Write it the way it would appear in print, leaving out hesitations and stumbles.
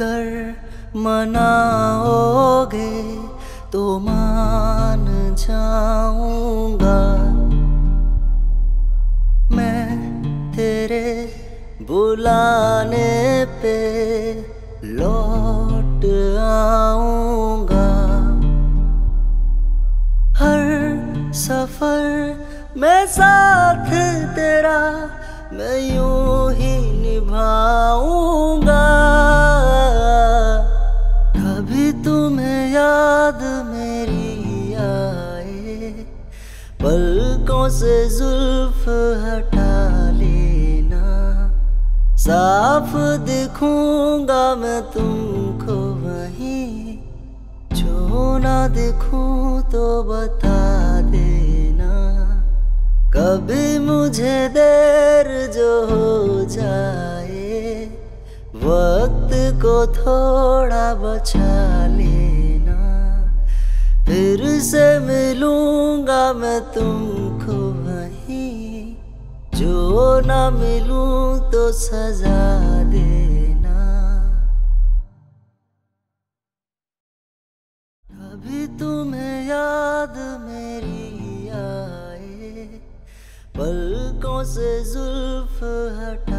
अगर मनाओगे तो मान जाऊंगा मैं तेरे बुलाने पे लौट आऊंगा। हर सफर में साथ तेरा मैं यूं ही निभाऊंगा। कभी तुम्हें याद मेरी आए पलकों से जुल्फ हटा लेना। साफ दिखूंगा मैं तुमको वहीं, जो ना दिखूं तो बता देना। कभी मुझे देर जो हो जाए वक्त को थोड़ा बचा लेना। फिर से मिलूंगा मैं तुमको वहीं, जो ना मिलूं तो सजा देना। कभी तुम्हें याद मेरी आए पलकों से जुल्फ हटा